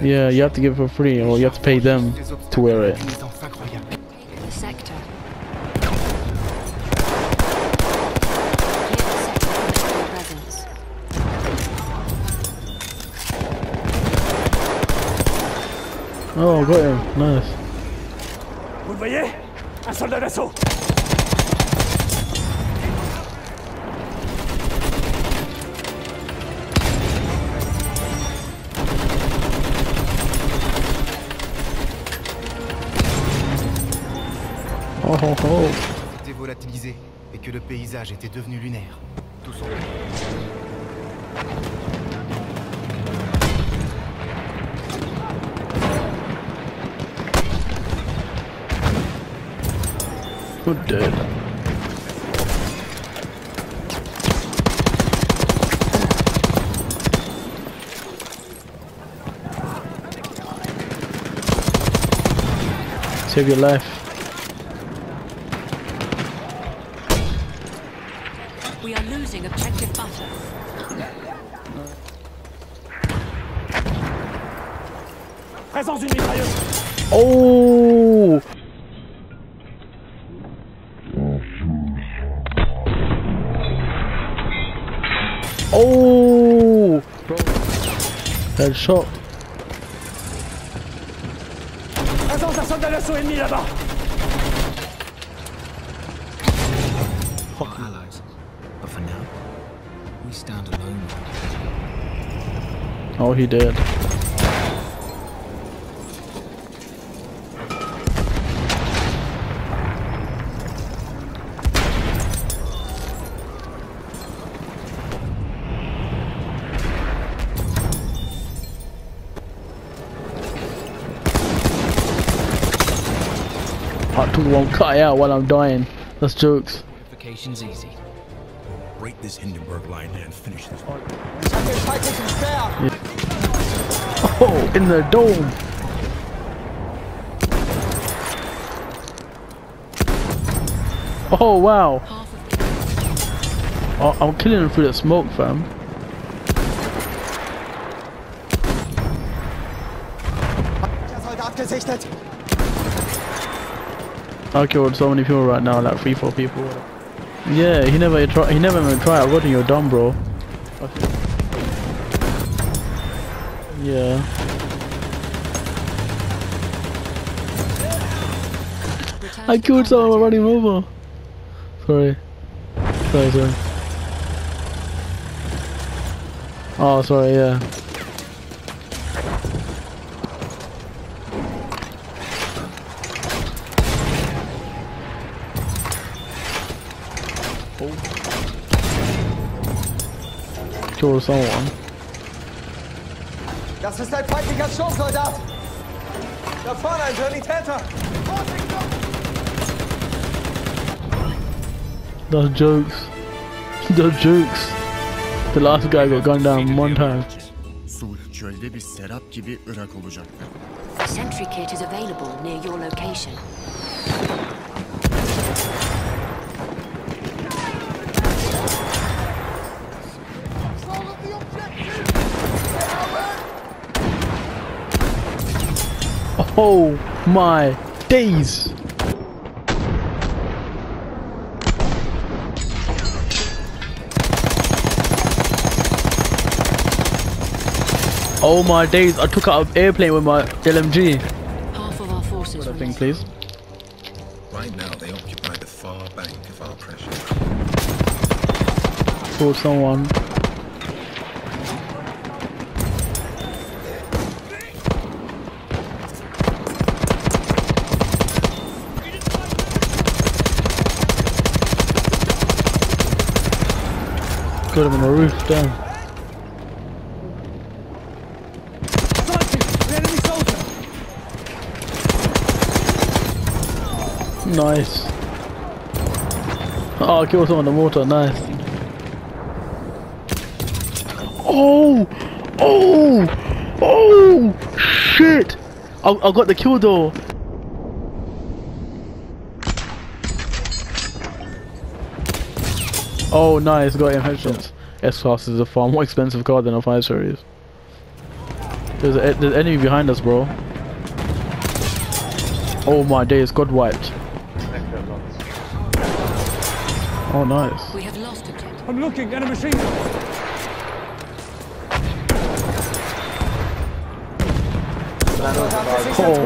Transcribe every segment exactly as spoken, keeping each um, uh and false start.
Yeah, you have to give it for free, or you have to pay them to wear it. Oh, got him. Nice. Vous le voyez? Un soldat d'assaut. Oh oh oh. C'était volatilisé et que le paysage était devenu lunaire. Tout son. Good dead. Save your life. We are losing objective butter. Présence d'une mitrailleuse. Oh. Oh, headshot. Attends, un soldat d'assaut ennemi là-bas. Hot allies, but for now, we stand alone. Oh, he did. People won't cut it out while I'm dying. That's jokes. Fortification's easy. Break this Hindenburg line and finish this fight. Yeah. Oh, in the dome. Oh wow. Oh, I'm killing him through the smoke, fam. I killed so many people right now, like three, four people. Yeah, he never try. He never even tried. What are you dumb, bro? Okay. Yeah. I killed someone running over. Sorry. Sorry, sorry. Oh, sorry. Yeah. Kill someone. Das ist ein feindlicher Sturmsoldat. Da vorne ein Journey-Täter. Those jokes. Those jokes. The last guy got gunned down one time. A sentry kit is available near your location. Oh my days! Oh my days! I took out an airplane with my L M G. Half of our forces. That thing, please. Right now, they occupy the far bank of our pressure. Kill someone. Got him on the roof, down. Nice. Oh, I killed someone in the water, nice. Oh! Oh! Oh! Shit! I, I got the kill though. Oh nice, got him headshots. S-Class is a far more expensive car than a five series. There's an enemy behind us, bro. Oh my days, got wiped. Oh nice. We have lost it. I'm looking at a machine. Oh.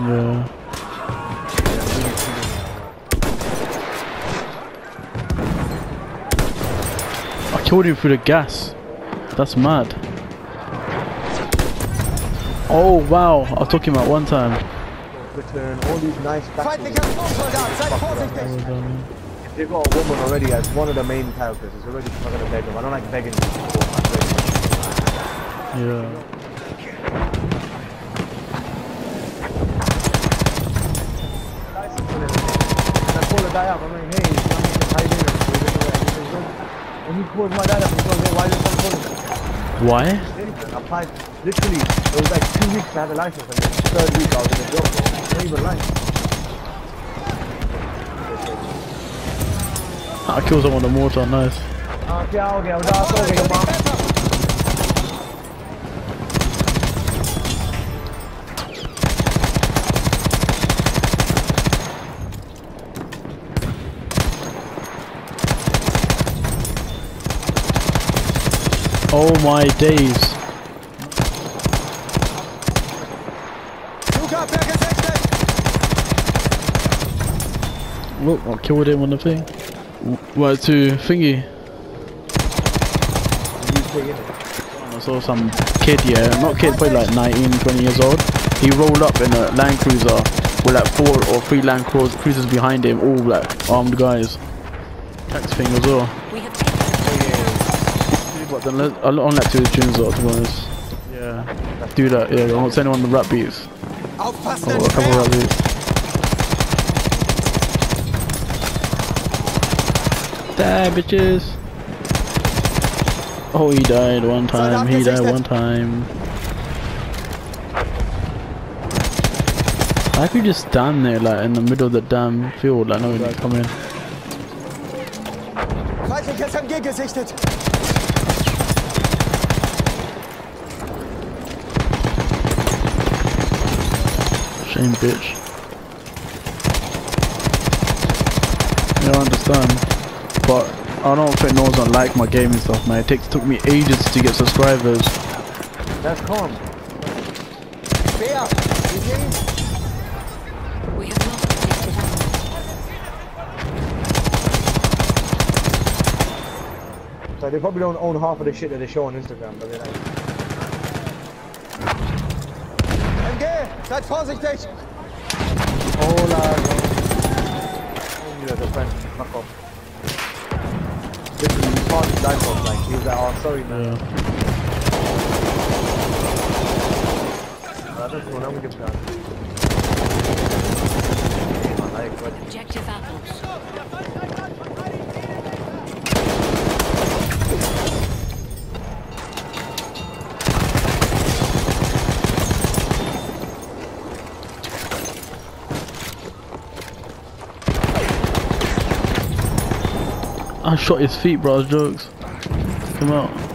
Yeah. I killed him through the gas. That's mad. Oh wow, I took him at one time. Return all these nice battles. If they've got a woman already as one of the main characters, it's already not gonna beg them. I don't like begging them. Yeah. And I pull the guy up, I'm like, hey, how you doing? And he pulled my dad up and he goes, hey, why did you pull him? Why? Literally, it was like two weeks I had a license and the third week I was in a job. I killed someone with a mortar, nice. Okay, okay, I'm sorry. Oh my days. Look, I killed him on the thing. Well, to thingy. I saw some kid, yeah, not kid, probably like nineteen, twenty years old. He rolled up in a Land Cruiser with like four or three Land Cruisers behind him, all like armed guys. Tax thing as well. But then I don't like to do tunes though, to be honest. Yeah, do that, yeah, I won't send him on the rap beats. Or a couple of rap beats. Die, bitches! Oh, he died one time, he died one time. I could just stand there, like, in the middle of the damn field, like, nobody could come in. Feindliches M G gesichtet! Shame, bitch. I don't understand. But I don't think no one's gonna like my game and stuff, man. It takes, took me ages to get subscribers. That's calm. So they probably don't own half of the shit that they show on Instagram, but they like. M G, seid vorsichtig! Oh la. Only the friends, fuck off. Literally, you can't die from like, he was like, oh, sorry, man. Yeah. I don't know, now we can plan. Objective I shot his feet, bro. Jokes. Come out.